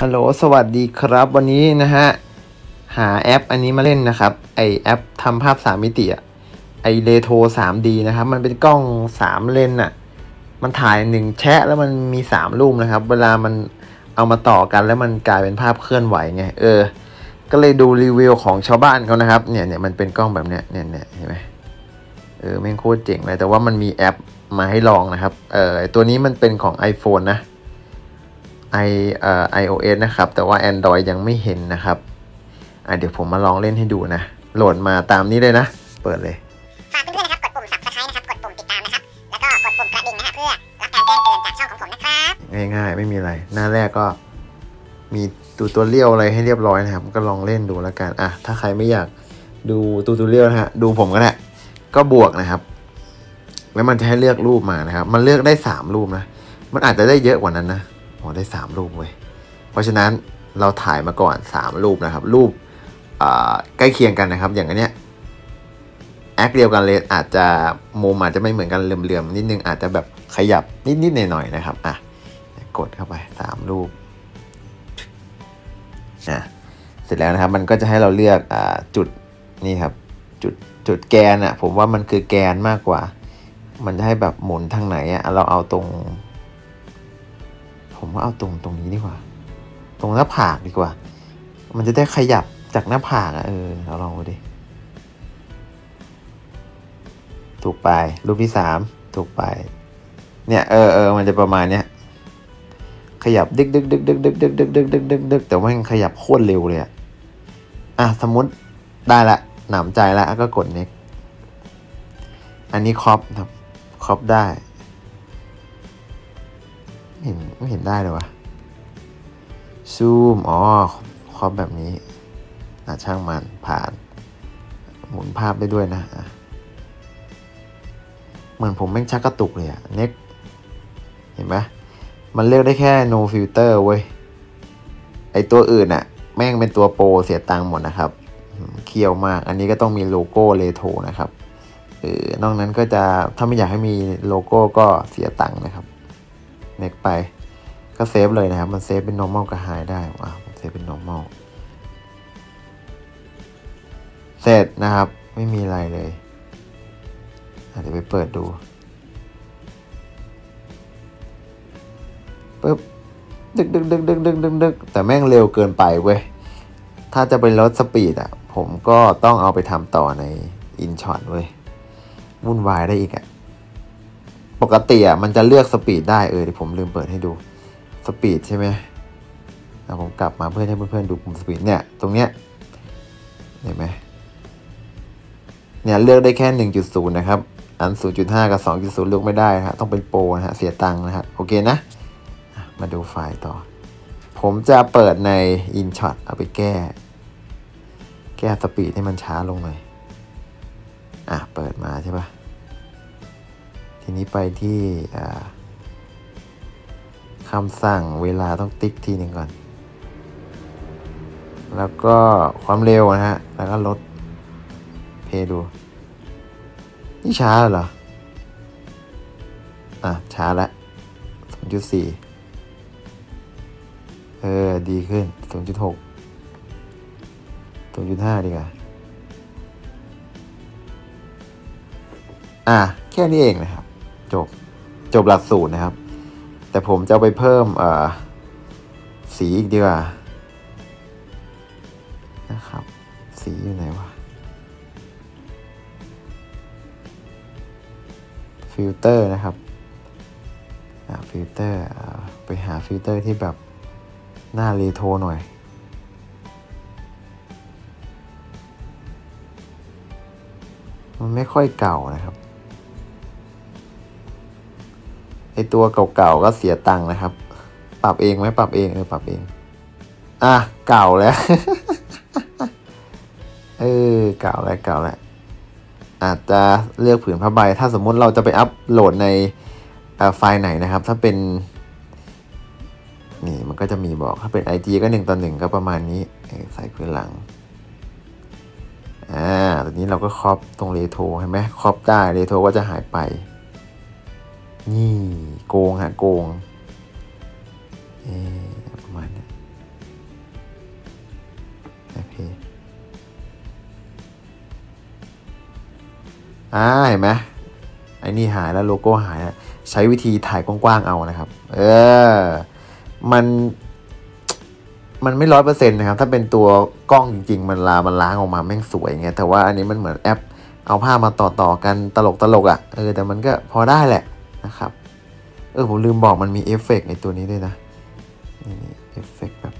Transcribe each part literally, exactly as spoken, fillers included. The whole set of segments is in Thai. ฮัลโหลสวัสดีครับวันนี้นะฮะหาแอปอันนี้มาเล่นนะครับไอแอปทำภาพสามมิติอะไอเรโทร สามดี นะครับมันเป็นกล้องสามเลนอะมันถ่ายหนึ่งแชะแล้วมันมีสามรูปนะครับเวลามันเอามาต่อกันแล้วมันกลายเป็นภาพเคลื่อนไหวไงเออก็เลยดูรีวิวของชาวบ้านเขานะครับเนี่ยเนี่ยมันเป็นกล้องแบบเนี้ยเนี่ยเนี่ยเห็นไหมเออแม่งโคตรเจ๋งเลยแต่ว่ามันมีแอปมาให้ลองนะครับเออตัวนี้มันเป็นของ iPhone นะไอเอ่อ iOS นะครับแต่ว่า Android ยังไม่เห็นนะครับอ่ะเดี๋ยวผมมาลองเล่นให้ดูนะโหลดมาตามนี้เลยนะเปิดเลยฝากเพื่อนๆนะครับกดปุ่ม Subscribe นะครับกดปุ่มติดตามนะครับแล้วก็กดปุ่มกระดิ่งนะฮะเพื่อรับการแจ้งเตือนจากช่องของผมนะครับง่ายๆไม่มีอะไรหน้าแรกก็มีตัวตัวเลี้ยวอะไรให้เรียบร้อยนะครับก็ลองเล่นดูแล้วกันอ่ะถ้าใครไม่อยากดูตัวตัวเลี้ยวนะฮะดูผมก็ได้ก็บวกนะครับแล้วมันจะให้เลือกรูปมานะครับมันเลือกได้สามรูปนะมันอาจจะได้เยอะกว่านั้นนะได้สามรูปเว้ยเพราะฉะนั้นเราถ่ายมาก่อนสามรูปนะครับรูปใกล้เคียงกันนะครับอย่างอันเนี้ยแอคเดียวกันเลยอาจจะมุมอาจจะไม่เหมือนกันเหลื่อมๆนิดนึงอาจจะแบบขยับนิดๆหน่อยๆนะครับอ่ะกดเข้าไปสามรูปนะเสร็จแล้วนะครับมันก็จะให้เราเลือกอ่าจุดนี่ครับจุดจุดแกนอ่ะผมว่ามันคือแกนมากกว่ามันจะให้แบบหมุนทางไหนอ่ะเราเอาตรงผมว่าเอาตรงตรงนี้ดีกว่าตรงหน้าผากดีกว่ามันจะได้ขยับจากหน้าผากอ่ะเออเราลองดูดิถูกไปรูปที่สามถูกไปเนี่ยเออเออมันจะประมาณเนี้ยขยับดึกดึกดึกดึกดึกดึกดึกดึกดึกดึกดึกแต่ว่ามันขยับโคตรเร็วเลยอ่ะอ่ะสมมติได้ละหนำใจละก็กดเน็กอันนี้ครอบครับครอบได้ไม่เห็นไม่เห็นได้เลยวะซูมอ๋อครอบแบบนี้นะช่างมันผ่านหมุนภาพได้ด้วยนะเหมือนผมแม่งชักกระตุกเลยอะเน็กเห็นไหมมันเลือกได้แค่ no filter เว้ยไอตัวอื่นอะแม่งเป็นตัวโปรเสียตังค์หมดนะครับเคี่ยวมากอันนี้ก็ต้องมีโลโก้เรโทรนะครับเออนอกนั้นก็จะถ้าไม่อยากให้มีโลโก้ก็เสียตังค์นะครับเน็กไปก็เซฟเลยนะครับมันเซฟเป็น normal กับ high ได้อ่ะผมเซฟเป็น normal เสร็จนะครับไม่มีอะไรเลยเดี๋ยวไปเปิดดูปึ๊บดึกดึกดึกดึกดึกดึกดึกแต่แม่งเร็วเกินไปเว้ยถ้าจะไปลดสปีดอ่ะผมก็ต้องเอาไปทำต่อใน InShot เว้ยวุ่นวายได้อีกอ่ะปกติอ่ะมันจะเลือกสปีดได้เออเดี๋ยวผมลืมเปิดให้ดูสปีดใช่ไหมเอาผมกลับมาเพื่อให้เพื่อนๆดูปุ่มสปีดเนี่ยตรงเนี้ยเห็นไหมเนี่ยเลือกได้แค่ หนึ่งจุดศูนย์ นะครับอัน ศูนย์จุดห้า กับ สองจุดศูนย์ เลือกไม่ได้นะฮะต้องเป็นโปรนะฮะเสียตังค์นะฮะโอเคนะมาดูไฟล์ต่อผมจะเปิดใน InShot เอาไปแก้แก้สปีดให้มันช้าลงหน่อยอ่ะเปิดมาใช่ปะทีนี้ไปที่คำสั่งเวลาต้องติ๊กทีหนึ่งก่อนแล้วก็ความเร็วนะฮะแล้วก็ลดเพย์ดูนี่ช้าเหรออ่ะช้าละ ศูนย์จุดสี่ เออดีขึ้น ศูนย์จุดหก ศูนย์จุดห้า ดีกว่าอ่ะแค่นี้เองนะครับจบจบหลักสูตรนะครับแต่ผมจะไปเพิ่มสีอีกดีกว่านะครับสีอยู่ไหนวะฟิลเตอร์นะครับฟิลเตอร์ไปหาฟิลเตอร์ที่แบบหน้าเรโทรหน่อยมันไม่ค่อยเก่านะครับไอตัวเก่าๆก็เสียตังค์นะครับปรับเองไหมปรับเองเออปรับเองอ่ะเก่าแล้วเออเก่าแล้วเก่าแล้วอาจจะเลือกผืนผ้าใบถ้าสมมุติเราจะไปอัพโหลดในไฟล์ไหนนะครับถ้าเป็นนี่มันก็จะมีบอกถ้าเป็น ไอ จี ก็หนึ่งต่อหนึ่งก็ประมาณนี้ใส่ผืนหลังอ่าตอนนี้เราก็ครอบตรงเรโทรเห็นไหมครอบได้เรโทรก็จะหายไปนี่โกงฮะโกงประ ประมาณนี้โอเคอ่าเห็นไหมไอ้นี่หายแล้วโลโก้หายแล้วใช้วิธีถ่ายกว้างๆเอานะครับเออมันมันไม่ร้อยเปอร์เซ็นต์นะครับถ้าเป็นตัวกล้องจริงๆมันลามันล้างออกมาแม่งสวยไงแต่ว่าอันนี้มันเหมือนแอปเอาภาพมาต่อต่อกันตลกตลกอ่ะเออแต่มันก็พอได้แหละนะครับเออผมลืมบอกมันมีเอฟเฟกต์ในตัวนี้ด้วยนะนี่เอฟเฟกต์แบบ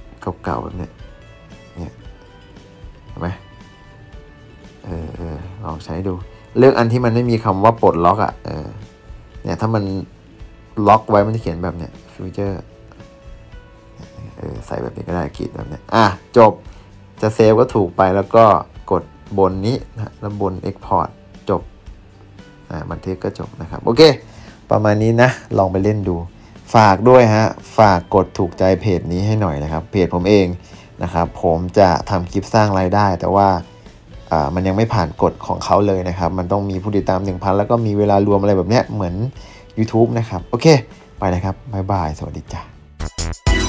เก่าๆแบบเนี้ยเนี่ยเห็นไหมเออเออลองใช้ดูเลือกอันที่มันไม่มีคำว่าปลดล็อกอ่ะเออเนี่ยถ้ามันล็อกไว้มันจะเขียนแบบเนี้ยฟิวเจอร์เออใส่แบบนี้ก็ได้ขีดแบบเนี้ยอ่ะจบจะเซฟก็ถูกไปแล้วก็กดบนนี้นะแล้วบน Export จบอ่าบันทึกก็จบนะครับโอเคประมาณนี้นะลองไปเล่นดูฝากด้วยฮะฝากกดถูกใจเพจนี้ให้หน่อยนะครับเพจผมเองนะครับผมจะทำคลิปสร้างรายได้แต่ว่าอ่ามันยังไม่ผ่านกฎของเขาเลยนะครับมันต้องมีผู้ติดตาม หนึ่งพัน แล้วก็มีเวลารวมอะไรแบบเนี้ยเหมือน YouTube นะครับโอเคไปนะครับบ๊ายบายสวัสดีจ้ะ